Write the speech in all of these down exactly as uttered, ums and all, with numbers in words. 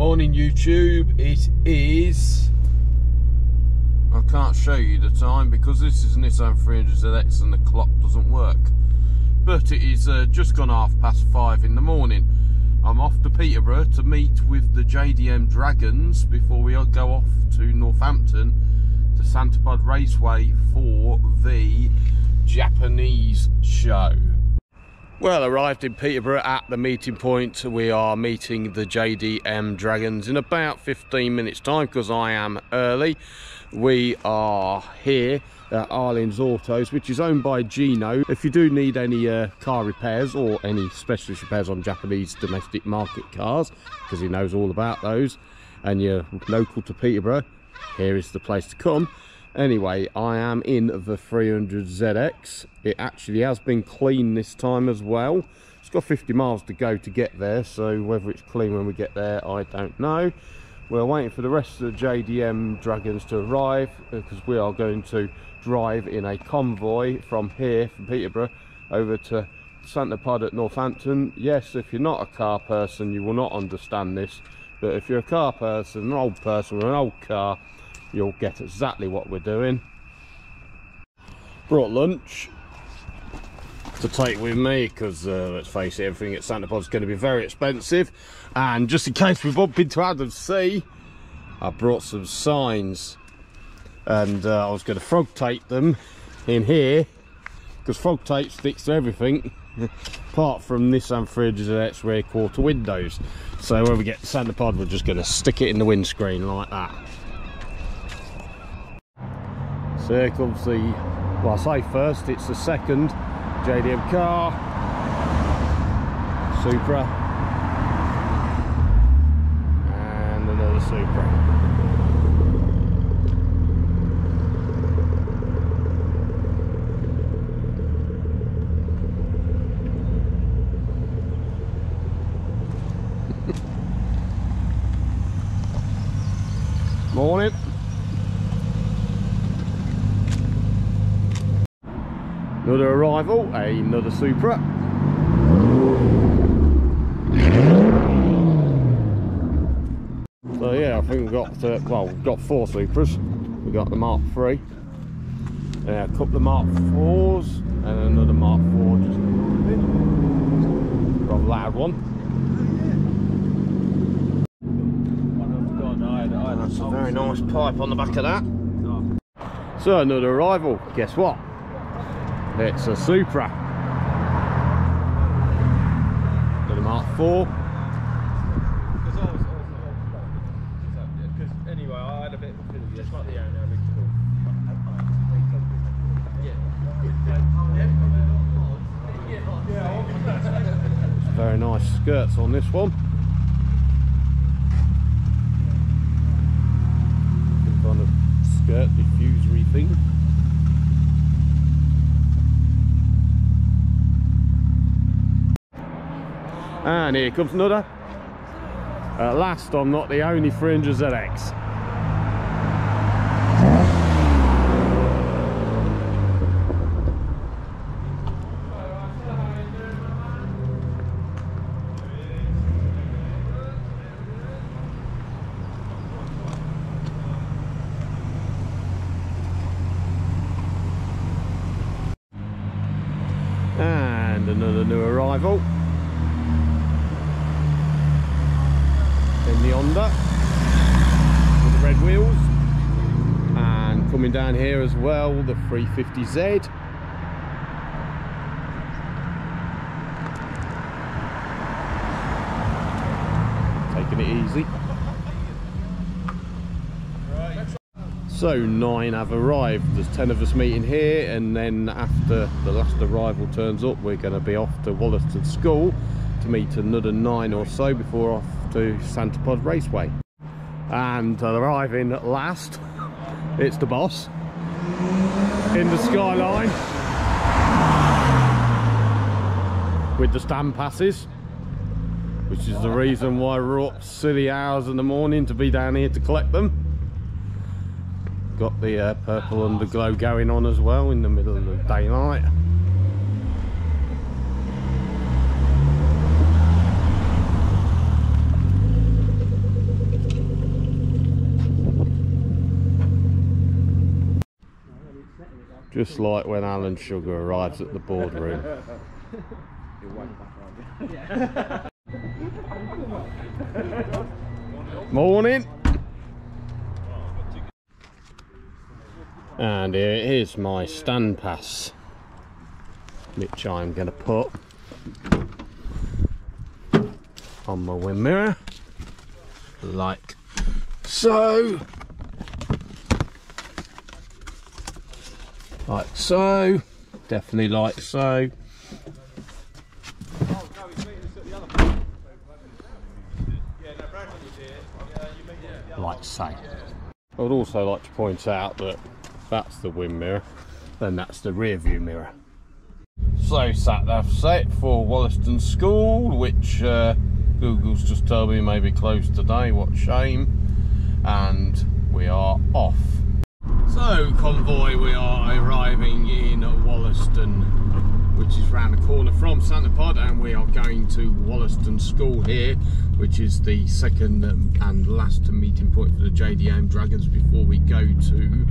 Morning YouTube, it is, I can't show you the time because this is Nissan three hundred Z X and the clock doesn't work, but it is uh, just gone half past five in the morning. I'm off to Peterborough to meet with the J D M Dragons before we go off to Northampton to Santa Pod Raceway for the Japanese show. Well, arrived in Peterborough at the meeting point. We are meeting the J D M Dragons in about fifteen minutes time because I am early. We are here at Arlen's Autos, which is owned by Gino. If you do need any uh, car repairs or any specialist repairs on Japanese domestic market cars, because he knows all about those, and you're local to Peterborough, here is the place to come. Anyway, I am in the three hundred Z X. It actually has been clean this time as well. It's got fifty miles to go to get there, so whether it's clean when we get there, I don't know. We're waiting for the rest of the J D M Dragons to arrive because we are going to drive in a convoy from here, from Peterborough, over to Santa Pod at Northampton. Yes, if you're not a car person, you will not understand this, but if you're a car person, an old person with an old car, you'll get exactly what we're doing. Brought lunch to take with me because uh, let's face it, everything at Santa Pod's going to be very expensive, and just in case we bump into Adam C, I brought some signs, and uh, I was going to frog tape them in here because frog tape sticks to everything apart from Nissan three hundred Z X rear quarter windows. So when we get to Santa Pod, we're just going to stick it in the windscreen like that. So here comes the, well, I say first, it's the second J D M car, Supra, and another Supra. Morning. Another arrival, another Supra. So yeah, I think we've got, uh, well, we've got four Supras. We've got the Mark three, uh, a couple of Mark fours, and another Mark four, just got a loud one. That's a very nice pipe on the back of that. So another arrival, guess what? It's a Supra. Got a Mark four. Anyway, I had a bit of just like the owner. Very nice skirts on this one. Some kind of skirt diffusery thing. And here comes another. At last, I'm not the only three hundred Z X. And another new arrival. With the red wheels, and coming down here as well, the three fifty Z, taking it easy. So nine have arrived. There's ten of us meeting here, and then after the last arrival turns up, we're going to be off to Wollaston School to meet another nine or so before off to Santa Pod Raceway. And arriving at last, it's the boss in the Skyline with the stand passes, which is the reason why we're up silly hours in the morning to be down here to collect them. Got the uh, purple underglow going on as well in the middle of the daylight. Just like when Alan Sugar arrives at the boardroom. Morning. And here is my stand pass, which I'm going to put on my wind mirror, like so. Like so, definitely like so. Like so. I would also like to point out that that's the wind mirror, then that's the rear view mirror. So sat nav set for Wollaston School, which uh, Google's just told me may be closed today, what shame, and we are off. So convoy, we are arriving in Wollaston, which is round the corner from Santa Pod, and we are going to Wollaston School here, which is the second and last meeting point for the J D M Dragons before we go to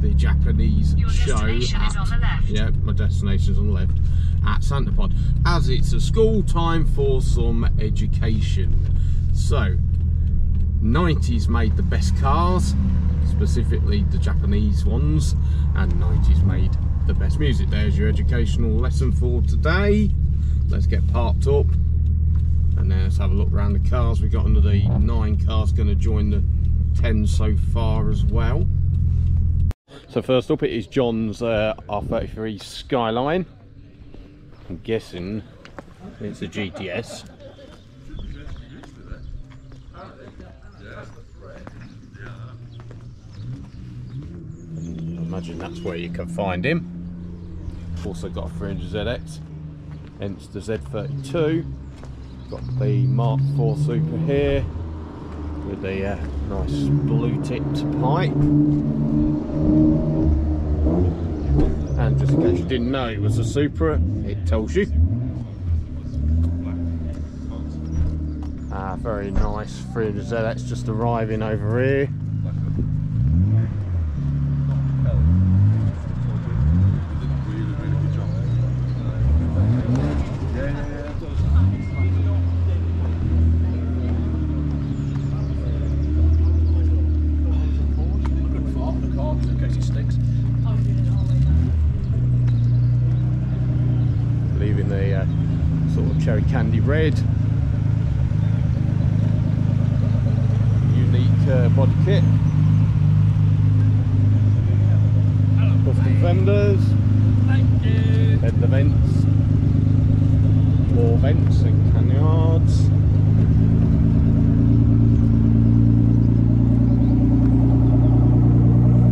the Japanese Your show. Destination at, is on the left. Yeah, my destination's on the left at Santa Pod, as it's a school time for some education. So nineties made the best cars, specifically the Japanese ones, and nineties made the best music. There's your educational lesson for today. Let's get parked up and then let's have a look around the cars. We've got another nine cars going to join the ten so far as well. So first up, it is John's uh, R thirty-three Skyline. I'm guessing it's a G T S. Imagine that's where you can find him. Also got a three hundred Z X, hence the Z thirty-two. Got the Mark four Supra here with the uh, nice blue tipped pipe. And just in case you didn't know it was a Supra, it tells you. Ah, very nice three hundred Z X just arriving over here. Cherry candy red, unique uh, body kit, custom fenders, fender vents, floor vents and canards.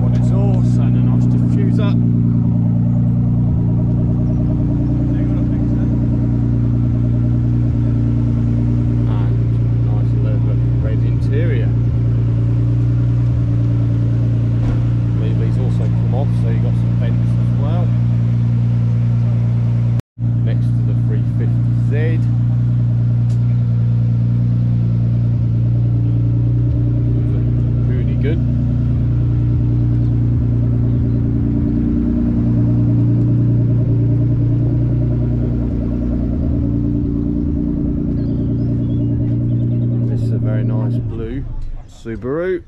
What is horse and a nice diffuser. Subaru.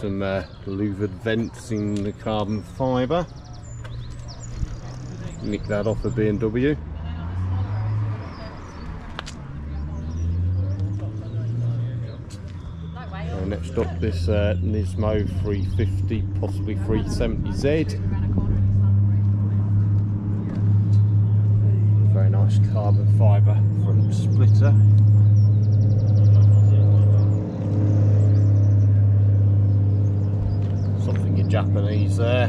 Some uh, louvered vents in the carbon fibre. Nick that off the B M W. And next up, this uh, Nismo three fifty, possibly three seventy Z. Very nice carbon fibre front splitter. Something in Japanese there.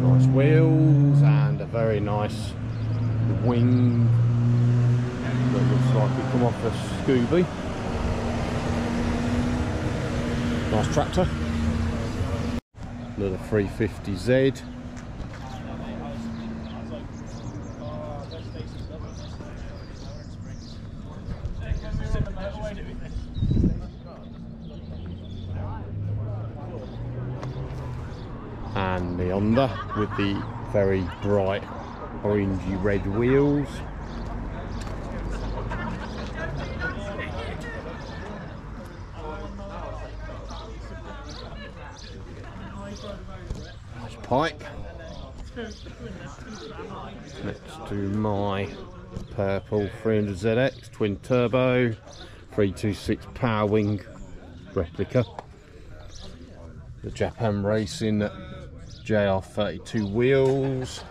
Nice wheels and a very nice wing that looks like it come off a Scooby. Nice tractor. Another three fifty Z. and the Honda with the very bright orangey red wheels. Nice pipe next to my purple three hundred Z X twin turbo three two six power wing replica. The Japan Racing J R thirty-two wheels.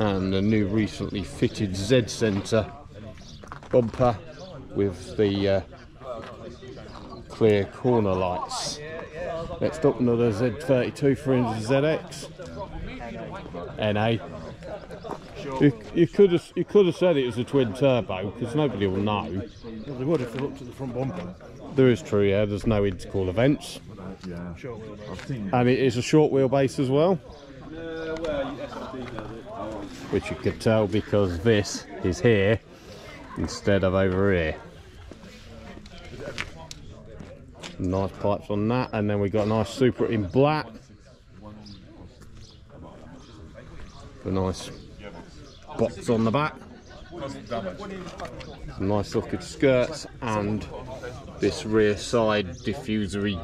And the new recently fitted Z Center bumper with the uh, clear corner lights. Next up, another Z thirty-two three hundred Z X N A. You, you could have you could have said it was a twin turbo because nobody will know. Well, they would if they looked to the front bumper. There is true, yeah. There's no intercool events. Yeah. And it is a short wheelbase as well, which you could tell because this is here instead of over here. Nice pipes on that, and then we got a nice Supra in black. A nice box on the back. Some nice looking skirts and this rear side diffusory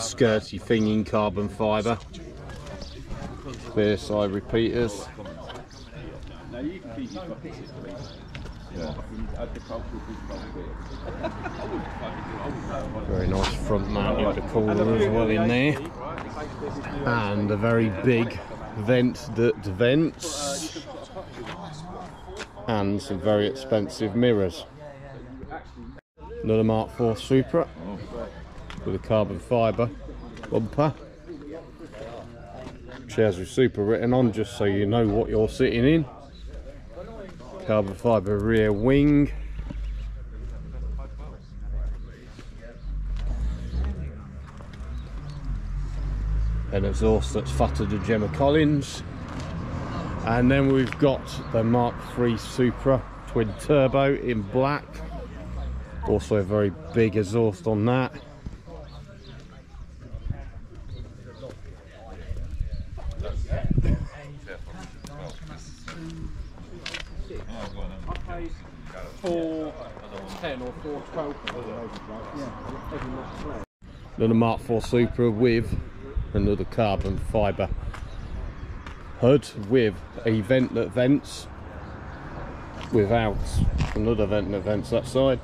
skirty thing in carbon fibre. Clear side repeaters. Very nice front mounted intercooler as well in there. And a very big vent that vents. And some very expensive mirrors. Another Mark four Supra with a carbon fibre bumper. Chairs with Supra written on just so you know what you're sitting in. Carbon fibre rear wing. An exhaust that's fatter than Gemma Collins. And then we've got the Mark three Supra twin turbo in black. Also a very big exhaust on that. Another Mark four Supra with another carbon fibre hood with a vent that vents, without another vent that vents that side,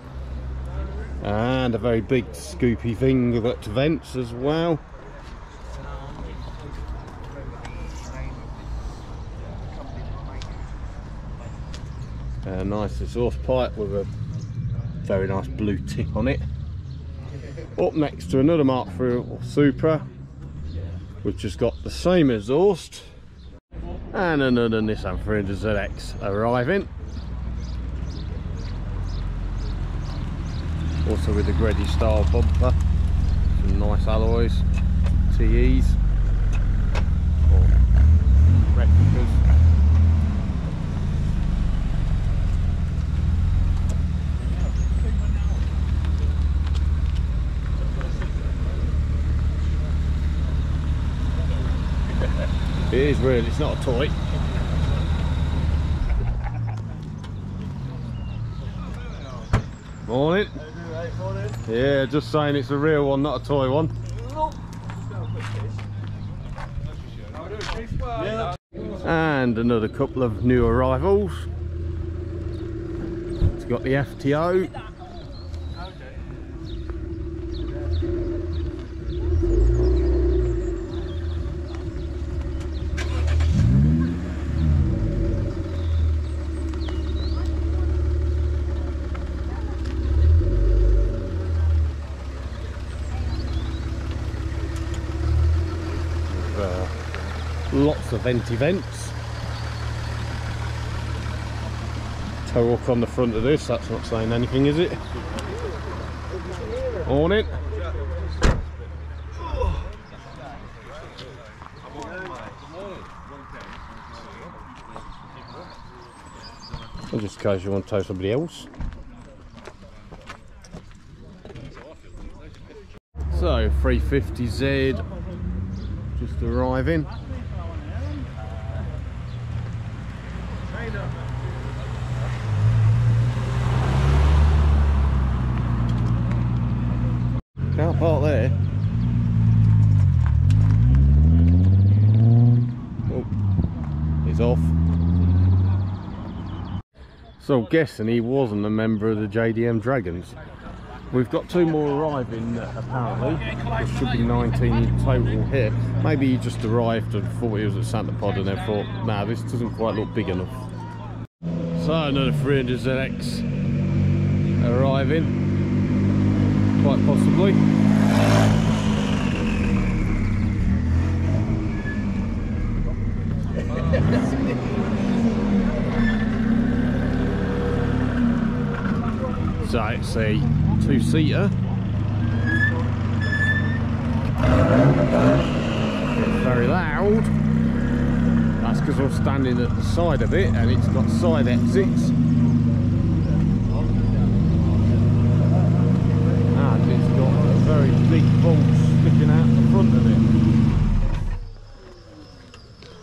and a very big Scooby thing that vents as well. A nice exhaust pipe with a very nice blue tip on it. Up next to another Mark three Supra, which has got the same exhaust. And another Nissan three hundred Z X arriving. Also with the Greddy style bumper. Some nice alloys, T Es, or replicas. It is real, it's not a toy. Morning. Yeah, just saying it's a real one, not a toy one. And another couple of new arrivals. It's got the F T O. Lots of vent events. Tow hook on the front of this, that's not saying anything, is it? On it. Well, just in case you want to tow somebody else. So three fifty Z just arriving. Can't park there. Oh, he's off. So guessing he wasn't a member of the J D M Dragons. We've got two more arriving apparently. There should be nineteen total here. Maybe he just arrived and thought he was at Santa Pod and then thought, nah, this doesn't quite look big enough. So another three hundred Z X arriving, quite possibly. So it's a two-seater. Very loud. That's because we're standing at the side of it and it's got side exits. And it's got a very big bolt sticking out the front of it.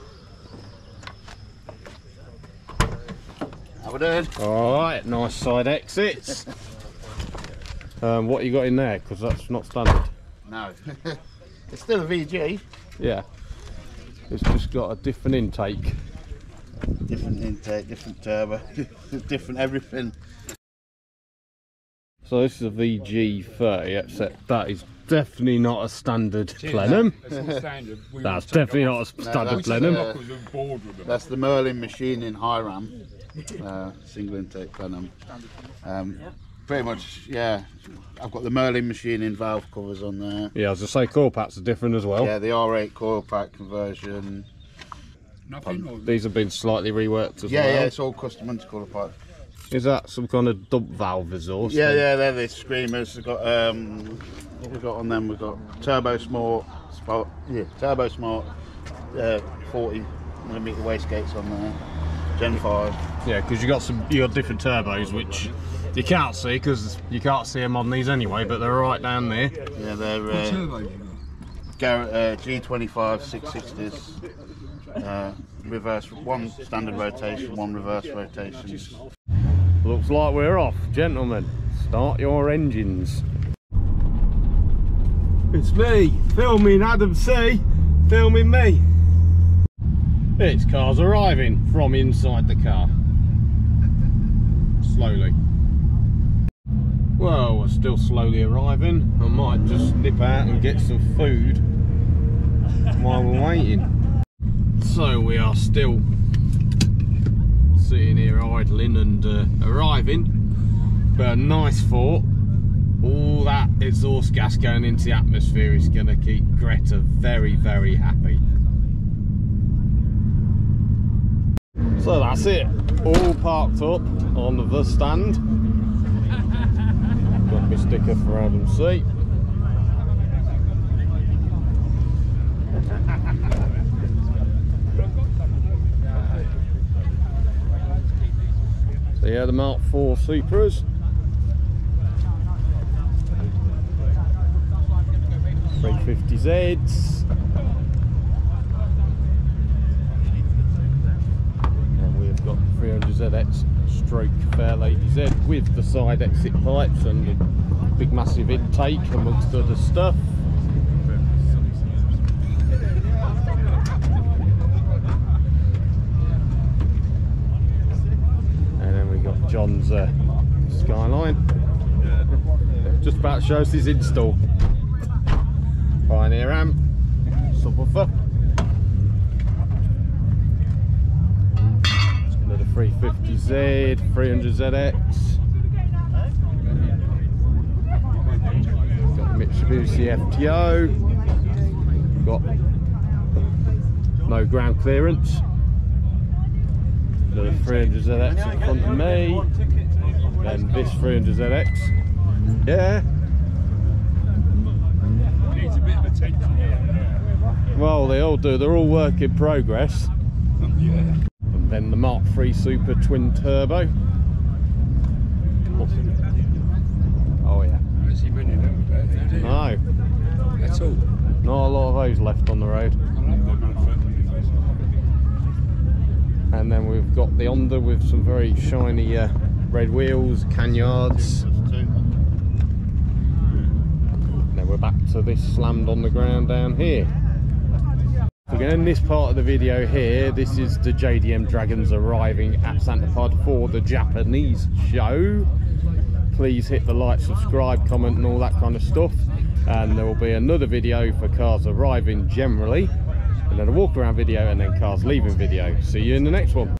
How we doing? Alright, nice side exits. Um, what you got in there? Because that's not standard. No. It's still a V G. Yeah. It's just got a different intake. Different intake, different turbo, different everything. So this is a V G thirty, except that is definitely not a standard plenum. That's, standard. That's definitely not a standard no, that's, plenum. Uh, that's the Merlin machining high ram, uh, single intake plenum. Um, Pretty much, yeah. I've got the Merlin machining valve covers on there. Yeah, as I say, coil packs are different as well. Yeah, the R eight coil pack conversion. Nothing. These have been slightly reworked as yeah, well. Yeah, yeah, it's all custom and coil pack. Is that some kind of dump valve resource? Yeah, thing? yeah, they're the screamers. We've got um, what we got on them. We've got Turbo Smart, spot, yeah, Turbo Smart, uh, forty millimeter wastegates on there, Gen five. Yeah, because you got some, you got different turbos which. You can't see because you can't see them on these anyway, but they're right down there. Yeah, they're uh, Garrett uh, G twenty-five six sixties, uh, reverse, one standard rotation, one reverse rotation. Looks like we're off, gentlemen. Start your engines. It's me, filming Adam C, filming me. It's cars arriving from inside the car. Slowly. Well, we're still slowly arriving. I might just nip out and get some food while we're waiting. So we are still sitting here idling and uh, arriving. But a nice thought, all that exhaust gas going into the atmosphere is going to keep Greta very, very happy. So that's it, all parked up on the stand. Got my sticker for Adam C. So yeah, the Mark four Supras. three fifty Z's. And we've got three hundred Z X. Stroke Fairlady Z with the side exit pipes and the big massive intake amongst other stuff. And then we got John's uh, Skyline. Just about shows his install. Pioneer amp, subwoofer. three fifty Z, three hundred Z X. Got the Mitsubishi F T O. Got no ground clearance. Another three hundred Z X in front of me. Then this three hundred Z X. Yeah. Needs a bit of attention here. Well, they all do. They're all work in progress. Yeah. Then the Mark three Supra twin turbo. Awesome. Oh yeah. No. at all? Not a lot of those left on the road. And then we've got the Honda with some very shiny uh, red wheels, canyards. Now we're back to this slammed on the ground down here. We're going to end this part of the video here. This is the J D M Dragons arriving at Santa Pod for the Japanese show. Please hit the like, subscribe, comment and all that kind of stuff. And there will be another video for cars arriving generally. And then a walk around video and then cars leaving video. See you in the next one.